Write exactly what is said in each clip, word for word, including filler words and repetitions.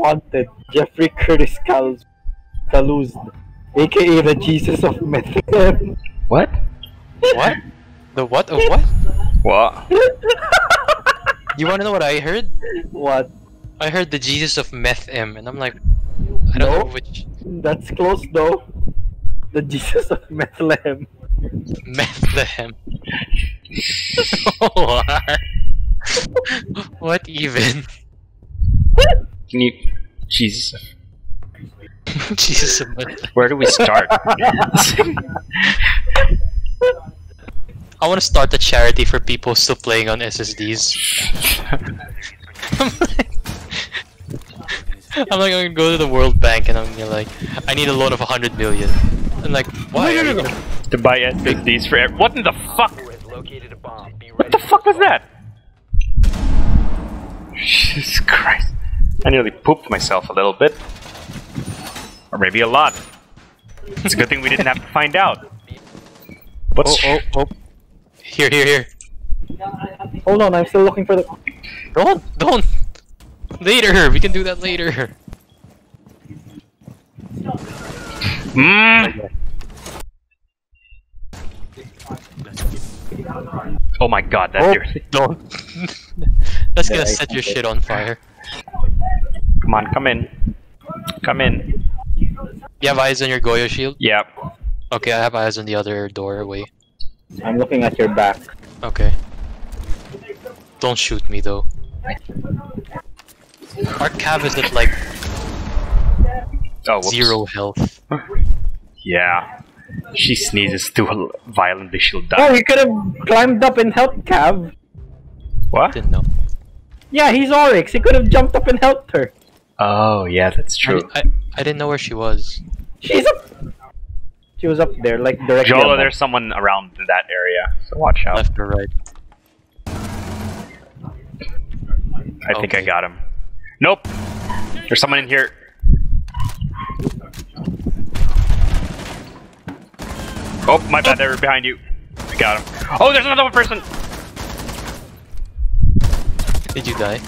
wanted, Jeffrey Curtis Calus, Calus, aka the Jesus of Method. What? What? The what of what? What? You wanna know what I heard? What? I heard the Jesus of Meth M, and I'm like, I don't no, know which. That's close though. The Jesus of Methlehem. Methlehem. What? What even? Can you, Jesus? Jesus, where do we start? I want to start a charity for people still playing on S S Ds. I'm like, I'm like, I'm gonna go to the World Bank and I'm gonna like, I need a loan of a hundred million. I'm like, why? No, no, no, no. To buy S S Ds for every- What in the fuck? What the fuck was that? Jesus Christ. I nearly pooped myself a little bit. Or maybe a lot. It's a good thing we didn't have to find out. What's oh, oh, oh. Here, here, here. Hold on, I'm still looking for the... Don't, don't! Later, we can do that later. Mm. Oh my god, that's oh, your... Don't. That's gonna yeah, set your shit on fire. Come on, come in. Come in. You have eyes on your Goyo shield? Yep. Okay, I have eyes on the other doorway. I'm looking at your back. Okay. Don't shoot me though. Our cab is at like oh, zero health. Yeah. She sneezes too violently, she'll die. Oh, we could have climbed up and helped Cav. What? Didn't know. Yeah, he's Oryx. He could have jumped up and helped her. Oh, yeah, that's true. I, I, I didn't know where she was. She's up. She was up there, like directly. Jolo, there's someone around that area, so watch out. Left or right? I okay. think I got him. Nope. There's someone in here. Oh, my bad, they were behind you. I got him. Oh, there's another person! Did you die?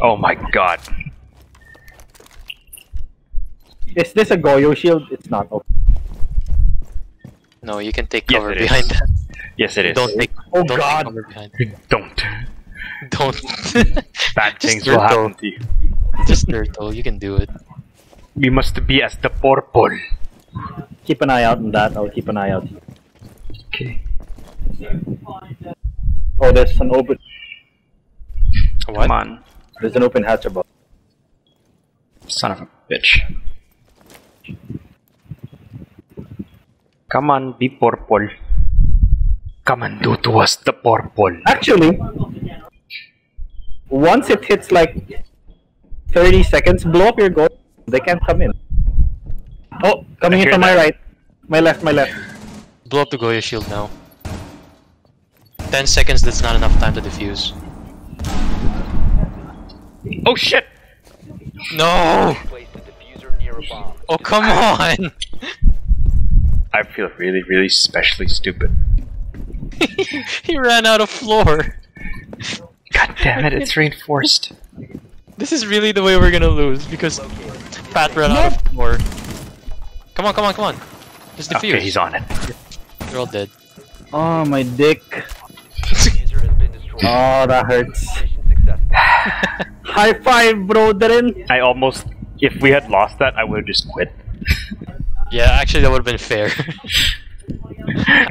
Oh my god. Is this a Goyo shield? It's not. Oh. No, you can take cover yes, behind that. Yes, it is. Don't take, oh don't god! Take cover behind that. Don't. Don't. Bad things will happen to you. Just turtle, you can do it. We must be as the purple. Keep an eye out on that, I'll keep an eye out. Okay. Oh, there's an open... What? Come on. There's an open hatch above. Son of a bitch. Come on, be purple. Come and do to us the purple. Actually, once it hits like thirty seconds, blow up your goal. They can't come in. Oh, coming in from my right. My left, my left. Blow up the Goya shield now. ten seconds, that's not enough time to defuse. Oh shit! No! Oh, come on! I feel really, really especially stupid. He ran out of floor. God damn it, it's reinforced. This is really the way we're gonna lose because Pat ran out of floor. Come on, come on, come on. Just defuse. Okay, he's on it. They're all dead. Oh, my dick. Oh, that hurts. High five, brethren. I almost... If we had lost that, I would have just quit. Yeah, actually, that would have been fair.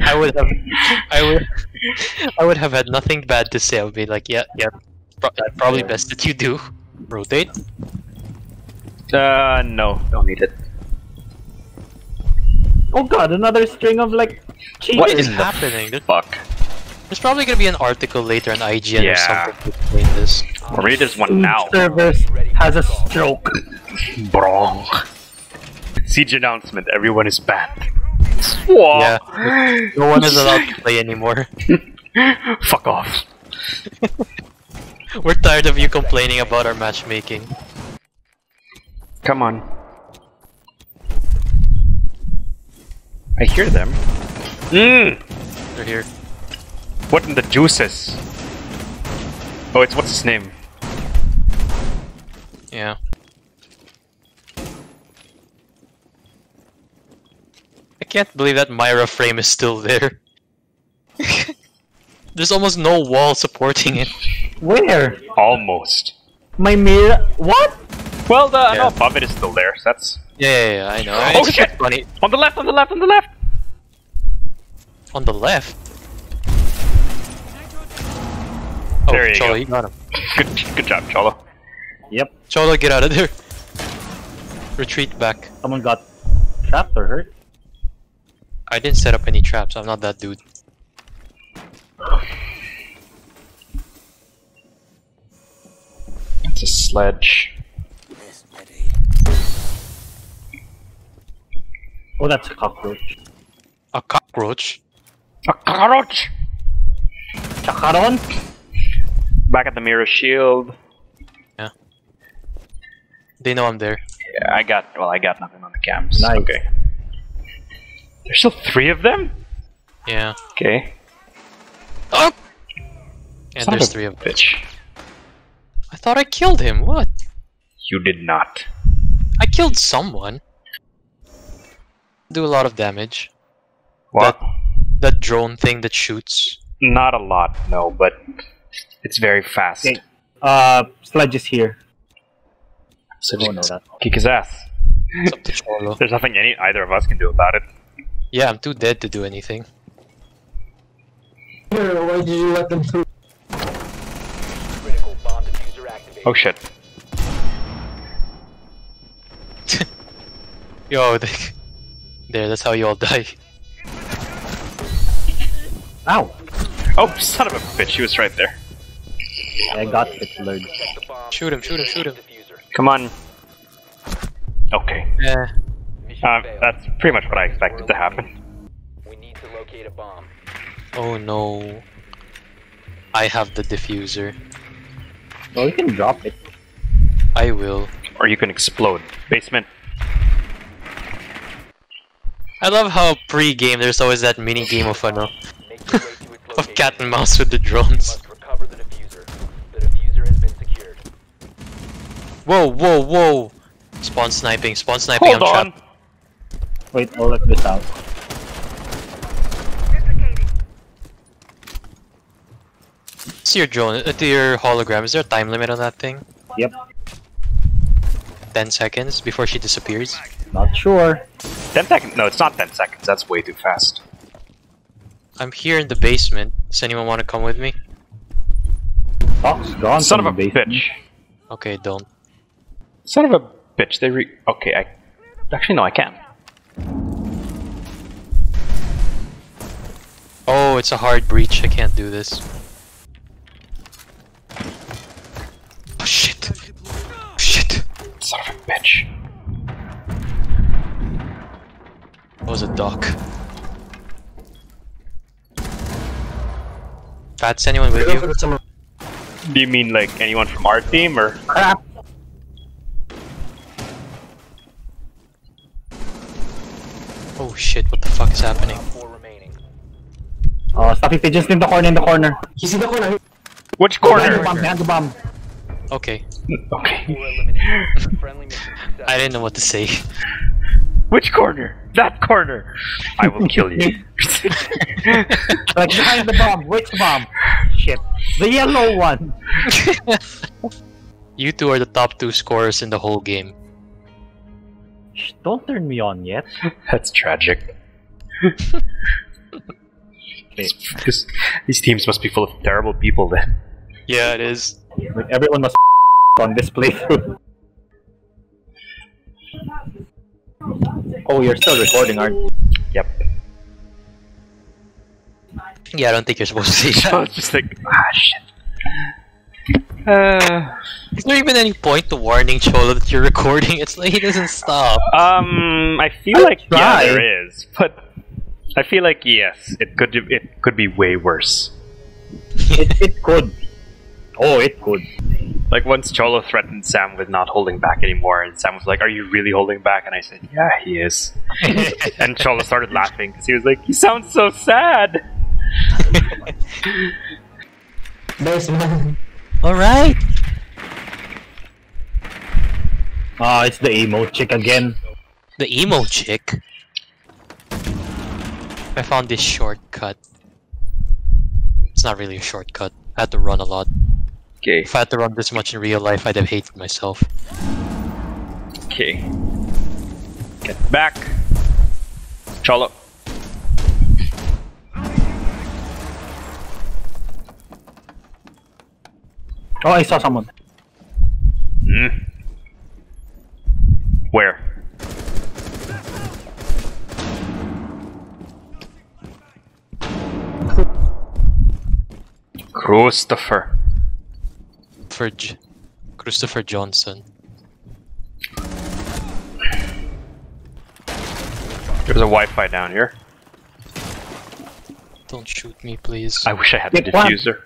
I would have... I would... I would have had nothing bad to say. I would be like, yeah, yeah. Pro probably best that you do. Rotate? Uh, no. Don't need it. Oh god, another string of like cheating. What is happening? The fuck. There's probably gonna be an article later on I G N yeah. or something to explain this. Or maybe there's one now. Servers has a stroke. Bro. Siege announcement, everyone is banned. Whoa. Yeah. No one is allowed to play anymore. Fuck off. We're tired of you complaining about our matchmaking. Come on. I hear them. Mmm! They're here. What in the juices? Oh, it's what's his name? Yeah. I can't believe that Mira frame is still there. There's almost no wall supporting it. Where? Almost. My Mira. What? Well, the yeah. no, above it is still there. So that's. Yeah, yeah, yeah, I know. Oh, it's shit! Funny. On the left, on the left, on the left! On the left? Oh, there you Cholo, go. He got him. Good, good job, Cholo. Yep. Cholo, get out of there. Retreat back. Someone got trapped or hurt? I didn't set up any traps. I'm not that dude. It's a sledge. Oh, that's a cockroach. A cockroach? A cockroach! Chacaron? Back at the mirror shield. Yeah. They know I'm there. Yeah, I got, well, I got nothing on the cams. Nice. Okay. There's still three of them? Yeah. Okay. Oh! And Son there's three of them. Bitch. I thought I killed him, what? You did not. I killed someone. Do a lot of damage. What? That, that drone thing that shoots. Not a lot, no, but it's very fast. Okay. Uh, Sledge is here. Sledge so know that. Kick his ass. It's up to Cholo. There's nothing any either of us can do about it. Yeah, I'm too dead to do anything. Why did you let them through? Critical bomb diffuser activated. Oh shit! Yo, they. There, that's how you all die. Ow! Oh, son of a bitch, he was right there. I got the load. Shoot him, shoot him, shoot him. Come on. Okay. Yeah. Uh, that's pretty much what I expected to happen. We need to locate a bomb. Oh no. I have the diffuser. Well, you can drop it. I will. Or you can explode. Basement. I love how pre-game there's always that mini game of funnel of cat and mouse with the drones. Whoa, whoa, whoa! Spawn sniping, spawn sniping. Hold on. Trapped. Wait, I'll let this out. See your drone, uh, your hologram. Is there a time limit on that thing? Yep. Ten seconds before she disappears. Not sure. ten seconds? No, it's not ten seconds. That's way too fast. I'm here in the basement. Does anyone want to come with me? Oh, gone. Son of a bitch. Okay, don't. Son of a bitch. They re. Okay, I. Actually, no, I can. Oh, it's a hard breach. I can't do this. Oh shit! Oh, shit! Son of a bitch. That was a duck. Fats, anyone with you? Do you mean like anyone from our team or? Crap! Oh shit, what the fuck is happening? Oh, stop it, just in the corner, in the corner. He's in the corner. Which corner? Oh, behind the bomb, behind the bomb. Okay. Okay. I didn't know what to say. Which corner? That corner! I will kill you. Like behind the bomb, which bomb? Shit. The yellow one! You two are the top two scorers in the whole game. Shh, don't turn me on yet. That's tragic. These, these teams must be full of terrible people then. Yeah, it is. Like, everyone must on this playthrough. Oh, you're still recording, aren't you? Yep. Yeah, I don't think you're supposed to say that. I was just like, ah, shit. Uh, Is there even any point to warning Cholo that you're recording? It's like he doesn't stop. Um, I feel I like try. Yeah, there is, but I feel like yes, it could it could be way worse. it it could. Oh, it could. Like once Cholo threatened Sam with not holding back anymore, and Sam was like, "Are you really holding back?" And I said, "Yeah, he is." And Cholo started laughing because he was like, "He sounds so sad." There's one. All right. Ah, uh, it's the emo chick again. The emo chick? I found this shortcut. It's not really a shortcut. I had to run a lot. Okay. If I had to run this much in real life, I'd have hated myself. Okay. Get back. Cholo. Oh, I saw someone. Mm. Where? Christopher. For J Christopher Johnson. There's a Wi-Fi down here. Don't shoot me, please. I wish I had the diffuser.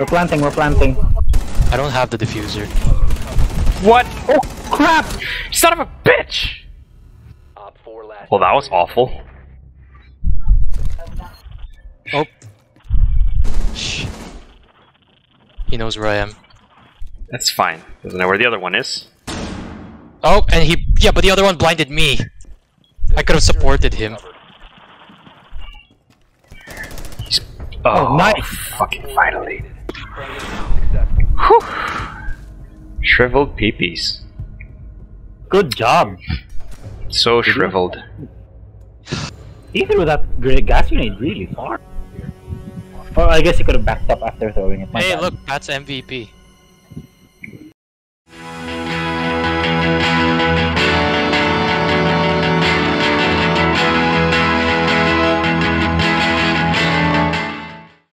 We're planting, we're planting. I don't have the diffuser. What? Oh, crap! Son of a bitch! Well, that was awful. Oh. Shh. He knows where I am. That's fine. Doesn't know where the other one is. Oh, and he... Yeah, but the other one blinded me. I could have supported him. He's... Oh, oh, nice! Fucking finally. Whew. Shriveled peepees. Good job. So Did shriveled. He threw that great gas grenade really far. Or I guess he could have backed up after throwing it. My hey, bad. Look, that's M V P.